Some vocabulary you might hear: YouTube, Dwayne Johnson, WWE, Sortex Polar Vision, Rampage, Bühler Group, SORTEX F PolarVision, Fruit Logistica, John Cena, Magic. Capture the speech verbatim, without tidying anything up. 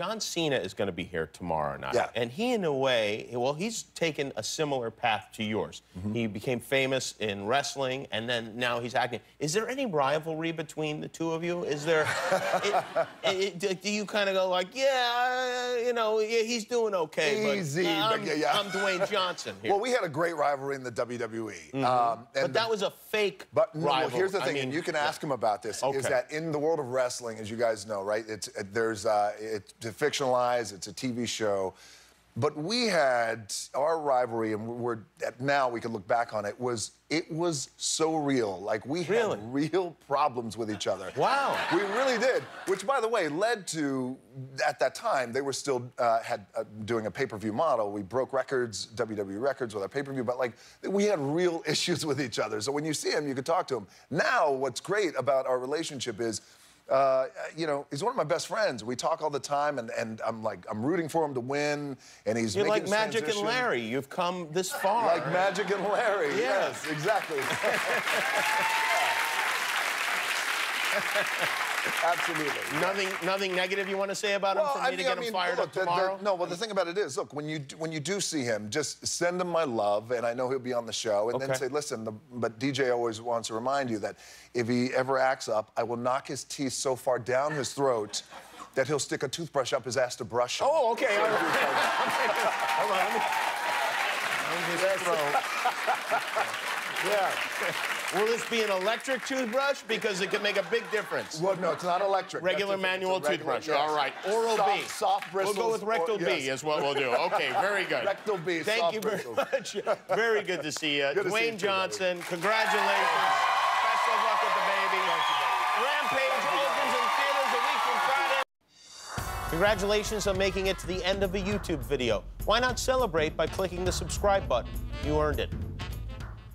John Cena is going to be here tomorrow night. Yeah. And he, in a way, well, he's taken a similar path to yours. Mm-hmm. He became famous in wrestling, and then now he's acting. Is there any rivalry between the two of you? Is there... it, it, it, do you kind of go like, yeah, you know, yeah, he's doing okay, Easy, but, uh, I'm, but yeah. I'm Dwayne Johnson here. Well, we had a great rivalry in the W W E. Mm-hmm. um, and but that was a fake but no, rivalry. Well, here's the thing, I mean, and you can ask yeah. him about this, okay. is that in the world of wrestling, as you guys know, right, it's, there's... Uh, it's, to fictionalize, it's a T V show. But we had our rivalry, and we're at now we can look back on it, was it was so real. Like, we really? had real problems with each other. Wow. We really did, which, by the way, led to, at that time, they were still uh, had uh, doing a pay-per-view model. We broke records, W W E records with our pay-per-view, but, like, we had real issues with each other. So when you see him, you could talk to him. Now, what's great about our relationship is, Uh, you know, he's one of my best friends. We talk all the time, and, and I'm like, I'm rooting for him to win, and he's You're making like Magic transition. and Larry. You've come this far. Like Magic and Larry. Yes, yes exactly. Absolutely. Nothing, nothing negative you want to say about well, him for me I mean, to get I mean, him fired look, up tomorrow? The, the, no, well, the thing about it is, look, when you, when you do see him, just send him my love, and I know he'll be on the show, and okay. then say, listen, the, but D J always wants to remind you that if he ever acts up, I will knock his teeth so far down his throat that he'll stick a toothbrush up his ass to brush him. Oh, okay. So all right. Hold on. I'm just yes. throat. Yeah. Will this be an electric toothbrush? Because it can make a big difference. Well, no, it's not electric. Regular manual regular, toothbrush. Yes. All right. Oral soft, B. Soft bristles. We'll go with rectal or, yes. B is what we'll do. Okay, very good. Rectal B, Thank soft you very bristles. much. Very good to see you. Good Dwayne see Johnson, you, congratulations. Best of luck with the baby. Rampage opens in theaters a week from Friday. Congratulations on making it to the end of a YouTube video. Why not celebrate by clicking the subscribe button? You earned it.